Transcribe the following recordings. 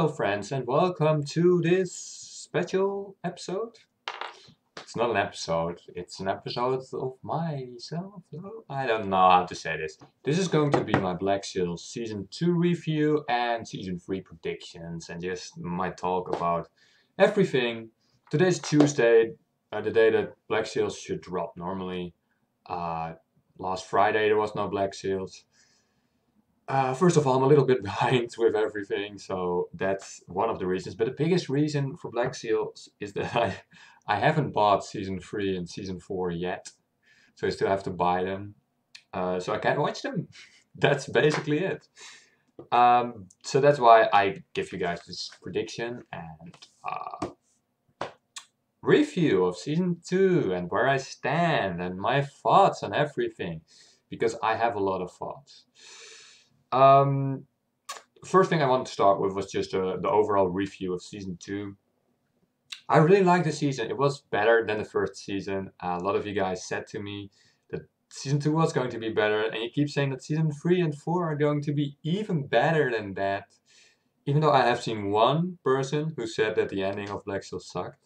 Hello friends, and welcome to this special episode. It's not an episode, it's an episode of myself. I don't know how to say this. This is going to be my Black Sails Season 2 review and Season 3 predictions and just my talk about everything. Today's Tuesday, the day that Black Sails should drop normally. Last Friday there was no Black Sails. First of all, I'm a little bit behind with everything, so that's one of the reasons. But the biggest reason for Black Sails is that I haven't bought Season 3 and Season 4 yet. So I still have to buy them. So I can't watch them. That's basically it. So that's why I give you guys this prediction and review of Season 2 and where I stand and my thoughts on everything. Because I have a lot of thoughts. First thing I want to start with was just the overall review of Season 2. I really liked the season. It was better than the first season. A lot of you guys said to me that Season 2 was going to be better, and you keep saying that Season 3 and 4 are going to be even better than that. Even though I have seen one person who said that the ending of Black Sails sucked.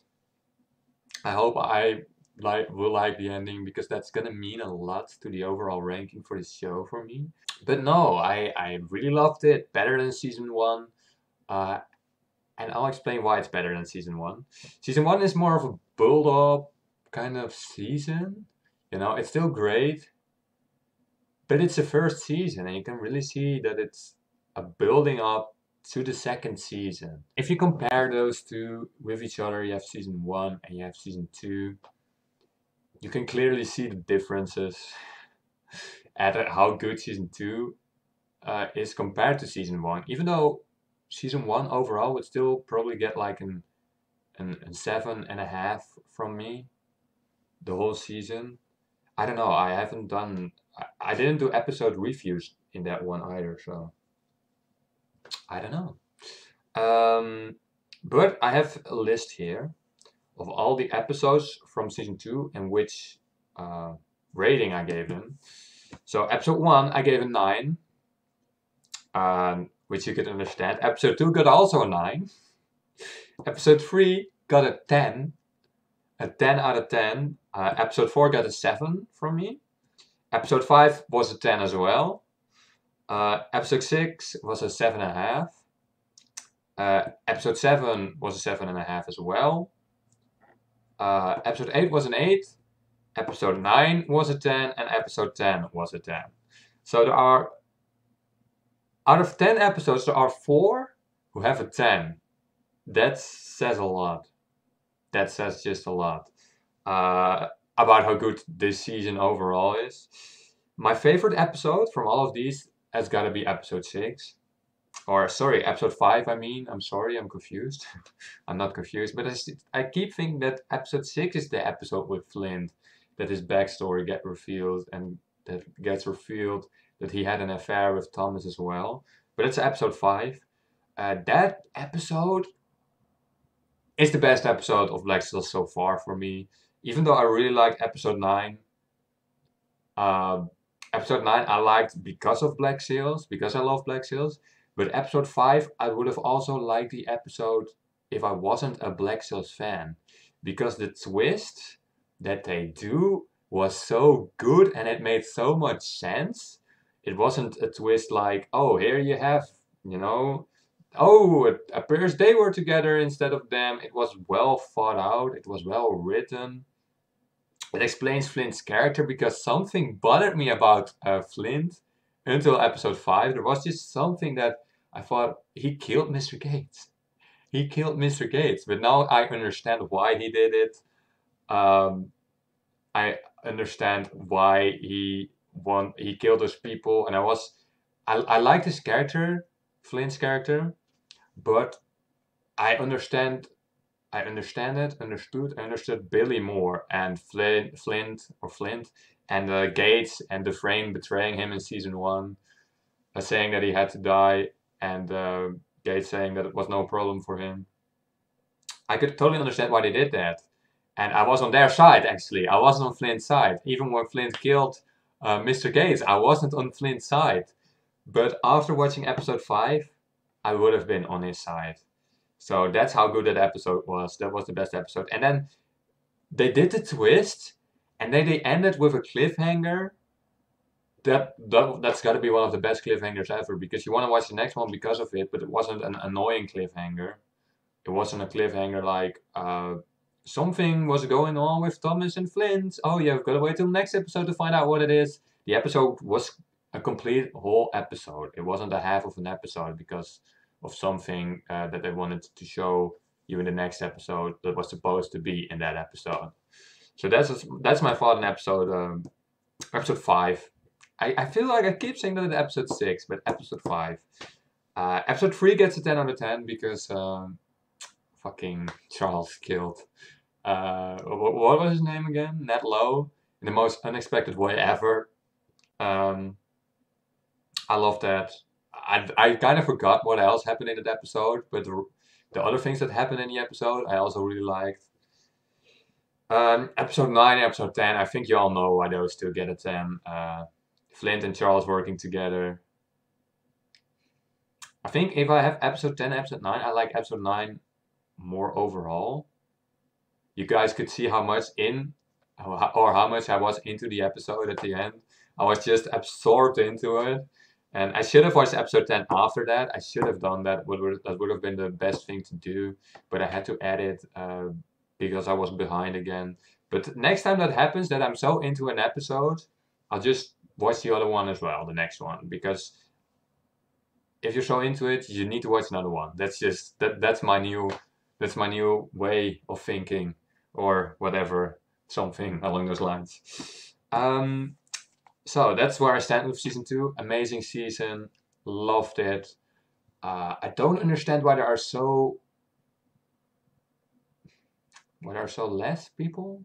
I hope I will like the ending, because that's gonna mean a lot to the overall ranking for this show for me. But no, I really loved it. Better than Season 1. And I'll explain why it's better than Season 1. Season 1 is more of a build-up kind of season. You know, it's still great. But it's the first season, and you can really see that it's a building up to the second season. If you compare those two with each other, you have Season 1 and you have Season 2. You can clearly see the differences. At how good Season 2 is compared to Season 1. Even though Season 1 overall would still probably get like an 7.5 from me. The whole season. I don't know. I didn't do episode reviews in that one either. So I don't know. But I have a list here of all the episodes from Season 2 and which rating I gave them. So episode 1 I gave a 9, which you could understand. Episode 2 got also a 9. Episode 3 got a 10. A 10 out of 10. Episode 4 got a 7 from me. Episode 5 was a 10 as well. Episode 6 was a 7.5. Episode 7 was a 7.5 as well. Episode 8 was an 8. Episode 9 was a 10, and episode 10 was a 10. So there are, out of 10 episodes, there are 4 who have a 10. That says a lot. That says just a lot about how good this season overall is. My favorite episode from all of these has got to be episode 6. Or, sorry, episode 5, I mean. I'm sorry, I'm confused. I'm not confused, but I keep thinking that episode 6 is the episode with Flint. That his backstory gets revealed, and that gets revealed that he had an affair with Thomas as well. But it's episode 5. That episode is the best episode of Black Sails so far for me. Even though I really liked episode 9. Episode 9 I liked because of Black Sails, because I love Black Sails. But episode 5 I would have also liked the episode if I wasn't a Black Sails fan. Because the twist that they do was so good and it made so much sense. It wasn't a twist like, oh, here you have, you know, oh, it appears they were together instead of them. It was well thought out, it was well written. It explains Flint's character, because something bothered me about Flint until episode 5. There was just something that I thought, he killed Mr. Gates. He killed Mr. Gates, but now I understand why he did it. I understand why he killed those people, and I like his character, Flint's character, but I understood Billy more, and Flint and Gates and the Frame betraying him in Season 1, saying that he had to die, and Gates saying that it was no problem for him. I could totally understand why they did that. And I was on their side, actually. I wasn't on Flint's side. Even when Flint killed Mr. Gates, I wasn't on Flint's side. But after watching episode 5, I would have been on his side. So that's how good that episode was. That was the best episode. And then they did the twist, and then they ended with a cliffhanger. That's got to be one of the best cliffhangers ever, because you want to watch the next one because of it, but it wasn't an annoying cliffhanger. It wasn't a cliffhanger like, something was going on with Thomas and Flint. Oh yeah, we've got to wait till the next episode to find out what it is. The episode was a complete whole episode. It wasn't a half of an episode because of something that they wanted to show you in the next episode that was supposed to be in that episode. So that's my thought on episode, episode 5. I feel like I keep saying that in episode 6, but episode 5. Episode 3 gets a 10 out of 10 because fucking Charles killed. What was his name again? Ned Lowe. In the most unexpected way ever. I love that. I kind of forgot what else happened in that episode, but the other things that happened in the episode I also really liked. Episode 9, episode 10. I think you all know why those two get a 10. Flint and Charles working together. I think if I have episode 10, episode 9, I like episode 9 more overall. You guys could see how much how much I was into the episode at the end. I was just absorbed into it. And I should have watched episode 10 after that. I should have done that. That would have been the best thing to do. But I had to edit because I was behind again. But next time that happens, that I'm so into an episode, I'll just watch the other one as well, the next one, because if you're so into it, you need to watch another one. That's just that's my new way of thinking, or whatever, something along those lines. So that's where I stand with season 2. Amazing season, loved it. I don't understand why there are so less people.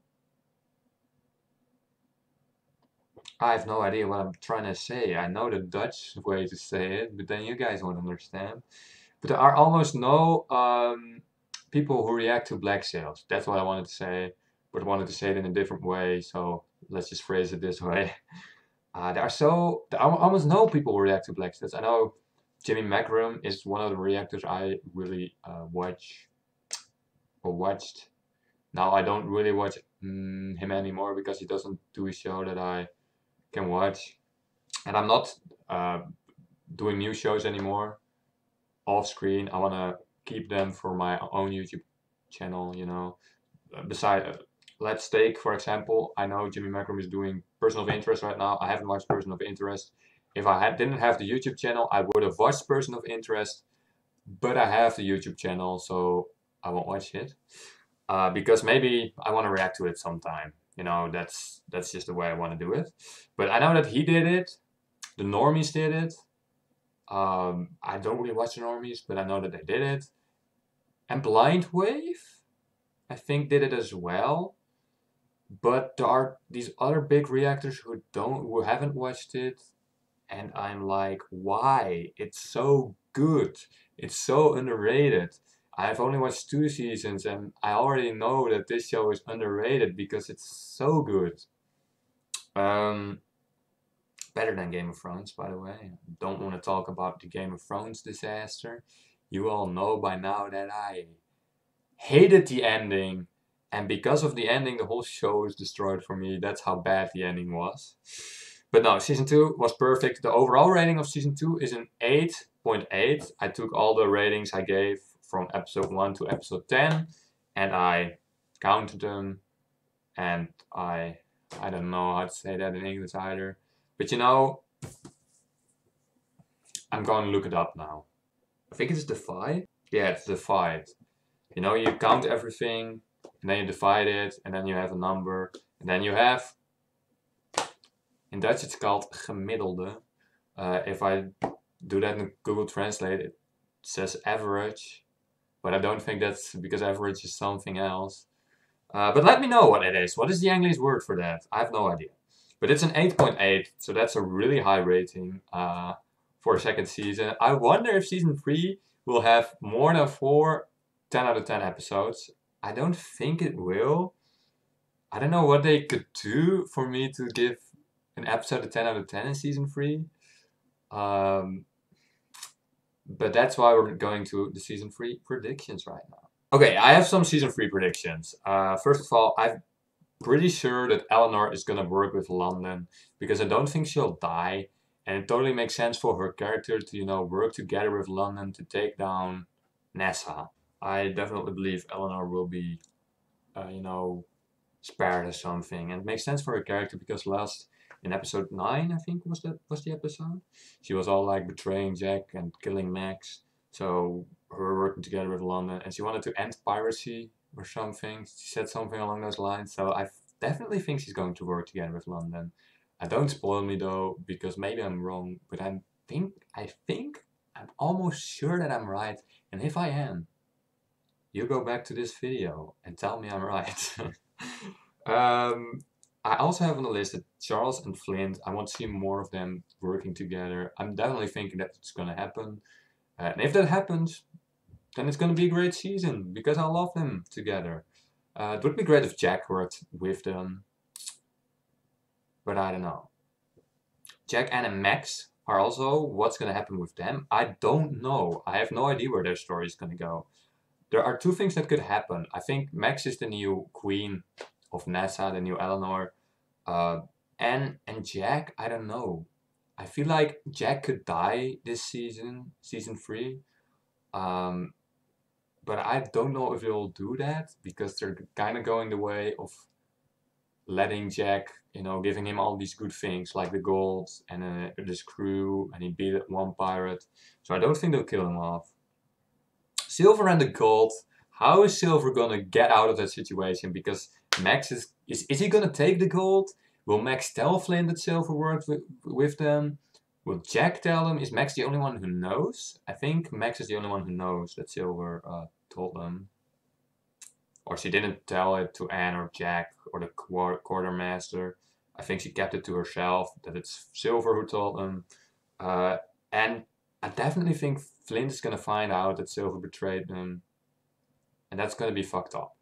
I have no idea what I'm trying to say. I know the Dutch way to say it, but then you guys won't understand. But there are almost no people who react to Black Sails. That's what I wanted to say, but I wanted to say it in a different way, so let's just phrase it this way. There are almost no people who react to Black Sails. I know Jimmy McCrum is one of the reactors I really watched. Now I don't really watch him anymore because he doesn't do a show that I can watch, and I'm not doing new shows anymore off screen. I want to keep them for my own YouTube channel, you know. Besides Let's Take, for example, I know Jimmy McCrum is doing Person of Interest right now. I haven't watched Person of Interest. If I didn't have the YouTube channel, I would have watched Person of Interest, but I have the YouTube channel, so I won't watch it because maybe I want to react to it sometime. You know, that's just the way I want to do it. But I know that he did it. The Normies did it. I don't really watch the Normies, but I know that they did it. And Blind Wave, I think, did it as well. But there are these other big reactors who haven't watched it, and I'm like, why? It's so good. It's so underrated. I've only watched 2 seasons and I already know that this show is underrated because it's so good. Better than Game of Thrones, by the way. I don't want to talk about the Game of Thrones disaster. You all know by now that I hated the ending, and because of the ending the whole show is destroyed for me. That's how bad the ending was. But no, season 2 was perfect. The overall rating of season 2 is an 8.8. I took all the ratings I gave from episode 1 to episode 10, and I counted them, and I don't know how to say that in English either, but you know, I'm gonna look it up now. I think it's divide? Yeah, it's divide. You know, you count everything, and then you divide it, and then you have a number, and then you have, in Dutch it's called gemiddelde. If I do that in Google Translate, it says average. But I don't think that's because average is something else. But let me know what it is. What is the English word for that? I have no idea. But it's an 8.8, so that's a really high rating for a second season. I wonder if season 3 will have more than 4 10 out of 10 episodes. I don't think it will. I don't know what they could do for me to give an episode a 10 out of 10 in season 3. But that's why we're going to the season 3 predictions right now. Okay, I have some season 3 predictions. First of all, I'm pretty sure that Eleanor is going to work with London, because I don't think she'll die. And it totally makes sense for her character to, you know, work together with London to take down Nessa. I definitely believe Eleanor will be, you know, spared or something. And it makes sense for her character, because last, in episode 9, I think was the episode, she was all like betraying Jack and killing Max. So her working together with London, and she wanted to end piracy or something. She said something along those lines. So I definitely think she's going to work together with London. Don't spoil me though, because maybe I'm wrong, but I think I'm almost sure that I'm right. And if I am, you go back to this video and tell me I'm right. I also have on the list that Charles and Flint, I want to see more of them working together. I'm definitely thinking that it's going to happen. And if that happens, then it's going to be a great season, because I love them together. It would be great if Jack worked with them, but I don't know. Jack, Anne and Max are also, what's going to happen with them? I don't know. I have no idea where their story is going to go. There are two things that could happen. I think Max is the new queen of Nessa, the new Eleanor. Anne and Jack, I don't know. I feel like Jack could die this season, season 3. But I don't know if they'll do that, because they're kind of going the way of letting Jack, you know, giving him all these good things, like the gold and this crew, and he beat one pirate. So I don't think they'll kill him off. Silver and the gold. How is Silver gonna get out of that situation? Because Max is he gonna take the gold? Will Max tell Flynn that Silver worked with them? Will Jack tell them? Is Max the only one who knows? I think Max is the only one who knows that Silver told them. Or she didn't tell it to Anne or Jack or the quartermaster. I think she kept it to herself, that it's Silver who told them. And I definitely think Flint is gonna find out that Silver betrayed them, and that's gonna be fucked up.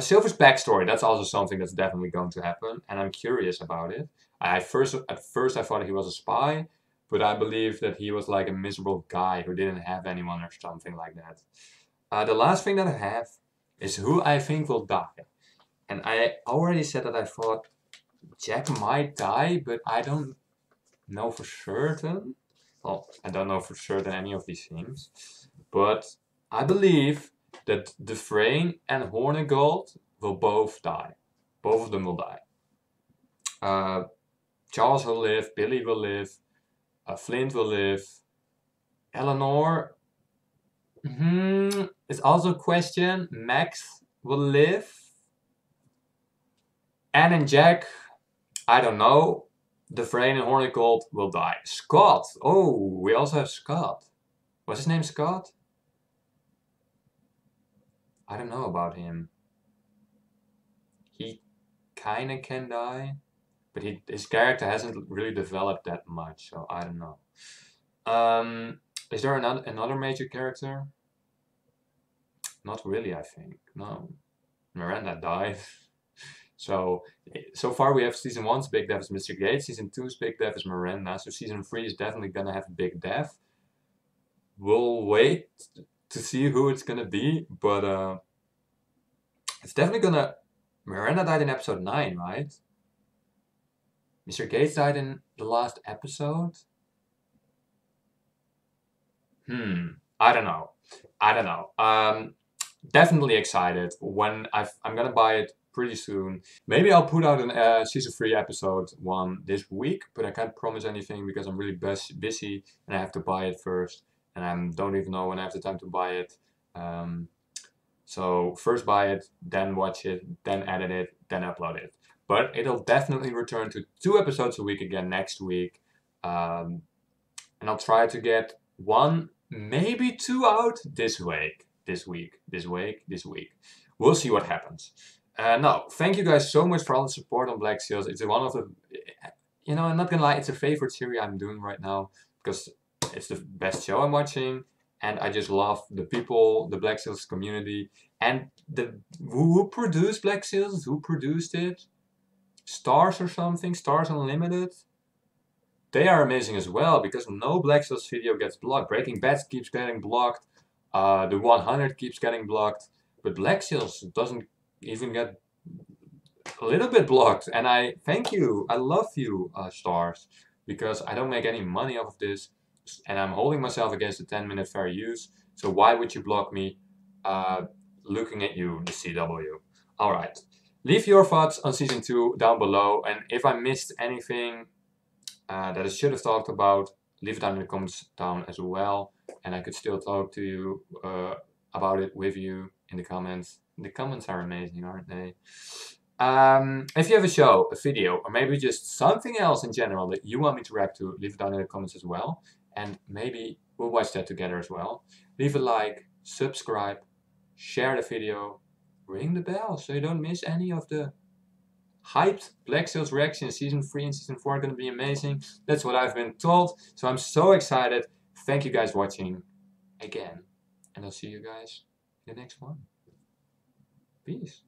Silver's backstory, that's also something that's definitely going to happen, and I'm curious about it. At first I thought he was a spy, but I believe that he was like a miserable guy who didn't have anyone or something like that. The last thing that I have is who I think will die. And I already said that I thought Jack might die, but I don't know for certain. Well, I don't know for certain any of these things, but I believe that Dufresne and Hornigold will both die. Both of them will die. Charles will live, Billy will live, Flint will live, Eleanor, it's also a question. Max will live. Anne and Jack, I don't know. Dufresne and Hornigold will die. Scott, oh, we also have Scott. What's his name, Scott? I don't know about him. He kinda can die, but his character hasn't really developed that much, so I don't know. Is there another major character? Not really, I think. No. Miranda died. So far we have season 1's big death is Mr. Gates, season 2's big death is Miranda, so season 3 is definitely gonna have a big death. We'll wait to see who it's gonna be, but it's definitely gonna... Miranda died in episode 9, right? Mr. Gates died in the last episode? I don't know. Definitely excited. When I'm gonna buy it pretty soon. Maybe I'll put out an season 3 episode 1 this week, but I can't promise anything because I'm really busy and I have to buy it first. And I don't even know when I have the time to buy it. So first buy it, then watch it, then edit it, then upload it. But it'll definitely return to 2 episodes a week again next week. And I'll try to get 1, maybe 2 out this week. We'll see what happens. No, thank you guys so much for all the support on Black Sails. It's one of the, you know, I'm not gonna lie, it's a favorite series I'm doing right now, because it's the best show I'm watching, and I just love the people, the Black Sails community, and the who produced Black Sails, who produced it? Stars or something? Stars Unlimited? they are amazing as well, because no Black Sails video gets blocked. Breaking Bad keeps getting blocked, The 100 keeps getting blocked, but Black Sails doesn't even get a little bit blocked. And I thank you, I love you, stars, because I don't make any money off of this, and I'm holding myself against the 10-minute fair use, so why would you block me? Looking at you, the CW. Alright, leave your thoughts on Season 2 down below, and if I missed anything that I should have talked about, leave it down in the comments down as well, and I could still talk to you about it with you in the comments. The comments are amazing, aren't they? If you have a show, a video, or maybe just something else in general that you want me to react to, leave it down in the comments as well, and maybe we'll watch that together as well. Leave a like, subscribe, share the video, ring the bell so you don't miss any of the hyped Black Sails reactions. Season 3 and Season 4 are going to be amazing. That's what I've been told, so I'm so excited. Thank you guys for watching again, and I'll see you guys in the next one. Peace.